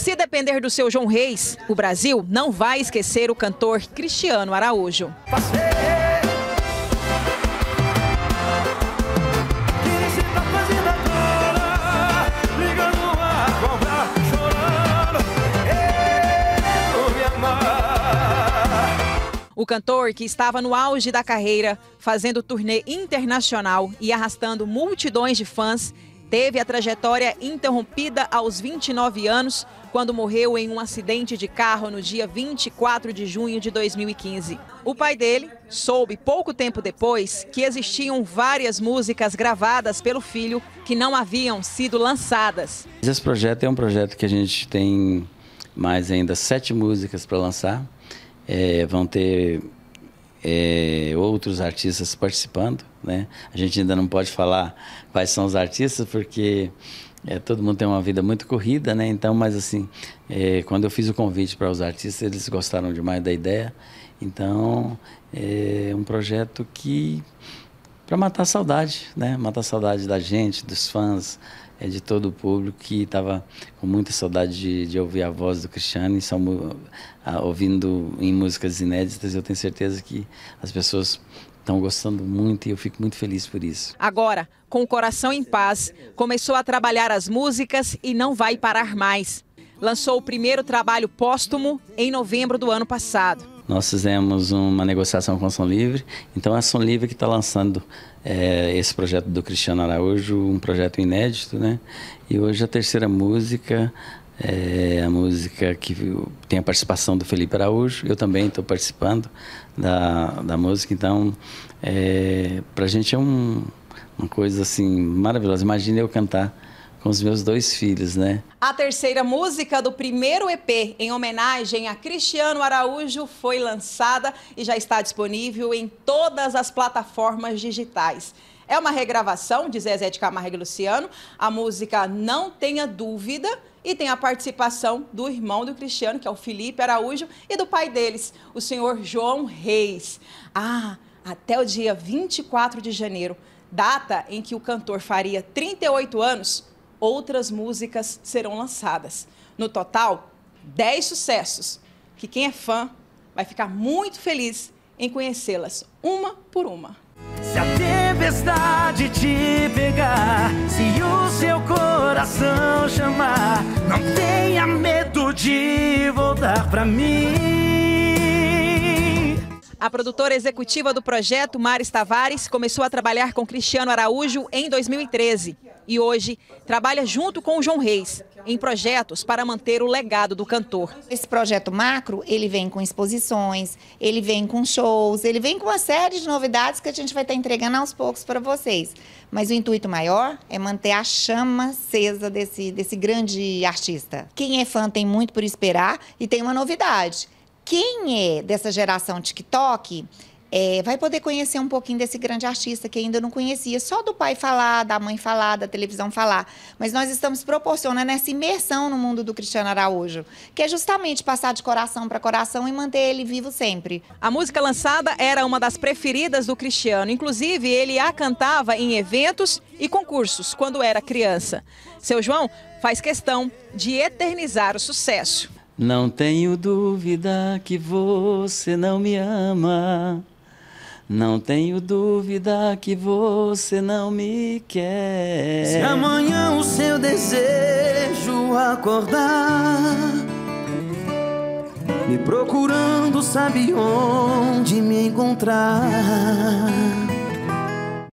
Se depender do seu João Reis, o Brasil não vai esquecer o cantor Cristiano Araújo. O cantor, que estava no auge da carreira, fazendo turnê internacional e arrastando multidões de fãs, teve a trajetória interrompida aos 29 anos, quando morreu em um acidente de carro no dia 24 de junho de 2015. O pai dele soube pouco tempo depois que existiam várias músicas gravadas pelo filho que não haviam sido lançadas. Esse projeto é um projeto que a gente tem mais ainda 7 músicas para lançar. Vão ter outros artistas participando, né? A gente ainda não pode falar quais são os artistas, porque todo mundo tem uma vida muito corrida, né? Então, mas assim, quando eu fiz o convite para os artistas, eles gostaram demais da ideia. Então, é um projeto que para matar a saudade, né? Matar a saudade da gente, dos fãs, de todo o público que estava com muita saudade de ouvir a voz do Cristiano, e ouvindo em músicas inéditas. Eu tenho certeza que as pessoas estão gostando muito e eu fico muito feliz por isso. Agora, com o coração em paz, começou a trabalhar as músicas e não vai parar mais. Lançou o primeiro trabalho póstumo em novembro do ano passado. Nós fizemos uma negociação com a Som Livre, então é a Som Livre que está lançando esse projeto do Cristiano Araújo, um projeto inédito, né? E hoje a terceira música é a música que tem a participação do Felipe Araújo. Eu também estou participando da música, então para a gente é uma coisa assim maravilhosa. Imagina eu cantar com os meus 2 filhos, né? A terceira música do primeiro EP, em homenagem a Cristiano Araújo, foi lançada e já está disponível em todas as plataformas digitais. É uma regravação de Zezé de Camargo e Luciano. A música Não Tenha Dúvida, e tem a participação do irmão do Cristiano, que é o Felipe Araújo, e do pai deles, o senhor João Reis. Até o dia 24 de janeiro, data em que o cantor faria 38 anos, outras músicas serão lançadas. No total, 10 sucessos, que quem é fã vai ficar muito feliz em conhecê-las, uma por uma. Se a tempestade te pegar, se o seu coração chamar, não tenha medo de voltar pra mim. A produtora executiva do projeto, Mari Tavares, começou a trabalhar com Cristiano Araújo em 2013. E hoje trabalha junto com o João Reis em projetos para manter o legado do cantor. Esse projeto macro, ele vem com exposições, ele vem com shows, ele vem com uma série de novidades que a gente vai estar entregando aos poucos para vocês. Mas o intuito maior é manter a chama acesa desse grande artista. Quem é fã tem muito por esperar e tem uma novidade. Quem é dessa geração TikTok... vai poder conhecer um pouquinho desse grande artista que ainda não conhecia, só do pai falar, da mãe falar, da televisão falar. Mas nós estamos proporcionando essa imersão no mundo do Cristiano Araújo, que é justamente passar de coração para coração e manter ele vivo sempre. A música lançada era uma das preferidas do Cristiano, inclusive ele a cantava em eventos e concursos quando era criança. Seu João faz questão de eternizar o sucesso. Não tenho dúvida que você não me ama. Não tenho dúvida que você não me quer. Se amanhã o seu desejo acordar, me procurando, sabe onde me encontrar.